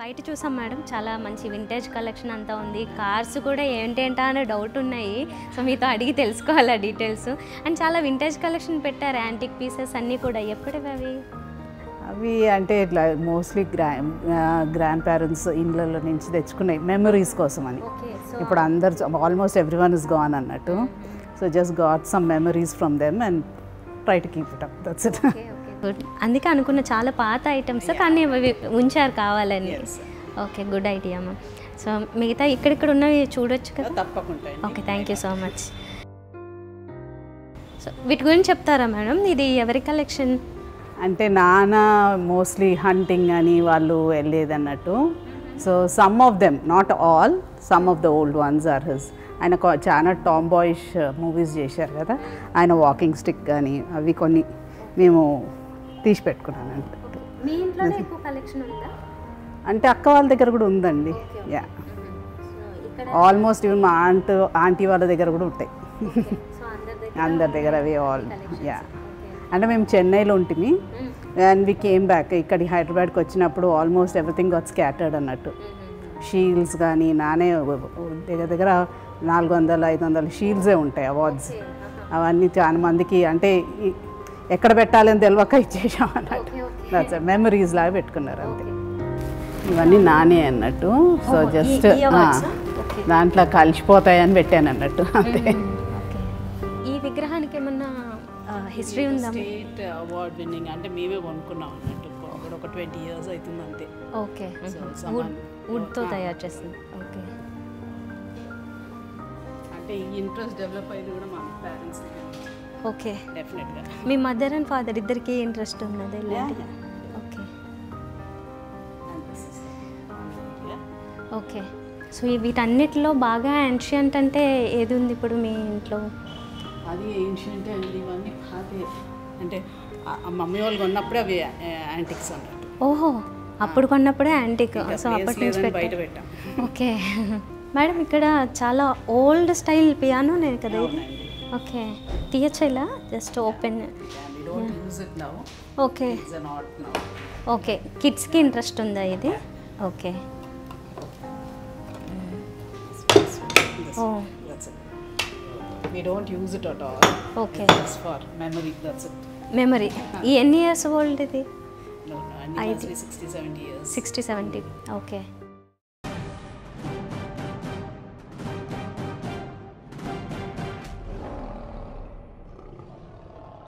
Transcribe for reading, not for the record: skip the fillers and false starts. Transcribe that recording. బయట చూసాం మేడం, చాలా మంచి వింటేజ్ కలెక్షన్ అంతా ఉంది. కార్స్ కూడా ఏంటేంటా అనే డౌట్ ఉన్నాయి, సో మీతో అడిగి తెలుసుకోవాలి డీటెయిల్స్. అండ్ చాలా వింటేజ్ కలెక్షన్ పెట్టారు, యాంటిక్ పీసెస్ అన్నీ కూడా. ఎప్పుడవి అవి? అవి అంటే ఇట్లా మోస్ట్లీ గ్రాండ్ పేరెంట్స్ ఇళ్ళలో నుంచి తెచ్చుకున్నాయి మెమరీస్ కోసం అని. ఇప్పుడు అందరు almost every one is gone అన్నట్టు, so just got some memories from them and try to keep it up, that's it. Good, అందుకే అనుకున్న చాలా పాత ఐటమ్స్ కానీ ఉంచారు కావాలని. ఓకే, గుడ్ ఐడియా అమ్మ. సో మిగతా ఇక్కడిక్కడ ఉన్నవి చూడొచ్చు కదా? తప్పకుండా. Okay, thank you so much. So వీటి గురించి చెప్తారా మేడం? ఇది ఎవరి కలెక్షన్ అంటే? నానా మోస్ట్లీ హంటింగ్ అని వాళ్ళు వెళ్ళేదన్నట్టు. So some of them, not all, some of the old ones are his. ఆయన చాలా టామ్ బాయ్ష్ మూవీస్ చేశారు కదా, ఆయన వాకింగ్ స్టిక్ కానీ అవి కొన్ని మేము తీసి పెట్టుకున్నాను అంటే. అంటే అక్క వాళ్ళ దగ్గర కూడా ఉందండి. యా, ఆల్మోస్ట్ ఈవెన్ మా ఆంటీ వాళ్ళ దగ్గర కూడా ఉంటాయి, అందరి దగ్గర అవి ఆల్. యా, అంటే మేము చెన్నైలో ఉంటిమి అండ్ వి కేమ్ బ్యాక్. ఇక్కడ హైదరాబాద్కి వచ్చినప్పుడు ఆల్మోస్ట్ ఎవ్రీథింగ్ గాట్ స్కాటర్డ్ అన్నట్టు. షీల్డ్స్ కానీ నానే దగ్గర దగ్గర 400-500 షీల్డ్సే ఉంటాయి, అవార్డ్స్ అవన్నీ. చాలా మందికి అంటే ఎక్కడ పెట్టాలి అని తెలియక ఇచ్చేసాం అన్నట్టు, మెమరీస్ లాగా పెట్టుకున్నారు అంతే. ఇవన్నీ నానే అన్నట్టు, సో జస్ట్ దాంట్లో కలిసిపోతాయని పెట్టాను అన్నట్టు అంతే. ఈ విగ్రహానికి ఏమన్నా హిస్టరీ ఉందా? స్టేట్ అవార్డ్ విన్నింగ్ అంటే మేమే కొనుక్కున్నాం అన్నట్టు, ఒక 20 years అవుతుంది అంతే. ఓకే, వుడ్తో తయారు చేస్తుంది. ఓకే, అంటే ఈ ఇంట్రెస్ట్ డెవలప్ అయ్యేది కూడా మా పేరెంట్స్. ఓకే, డెఫినెట్గా మీ మదర్ అండ్ ఫాదర్ ఇద్దరికి ఇంట్రెస్ట్ ఉన్నది. Okay, okay. సో వీటన్నిటిలో బాగా ఏన్షియంట్ అంటే ఏది ఉంది ఇప్పుడు మీ ఇంట్లో? అది ఏన్షియంట్ అండి, ఇవన్నీ పాతే. అంటే మమ్మీ వాళ్ళు కొన్నప్పుడే అవి యాంటిక్స్ అన్నట్టు. ఓహో, అప్పుడు కొన్నప్పుడే యాంటిక్. సో అప్పటి నుంచి బయట పెట్టాం. ఓకే మేడం, ఇక్కడ చాలా ఓల్డ్ స్టైల్ పియానో నేను కదా ఇది. ఓకే, తీయచ్చేలా జస్ట్ ఓపెన్. Okay, okay. కిడ్స్కి ఇంట్రెస్ట్ ఉందా ఇది? Okay, oh we don't use it at all. Okay, it's for memory, that's it. Memory. Any years old idi? No, I think it's 60-70 years. 60-70. Okay.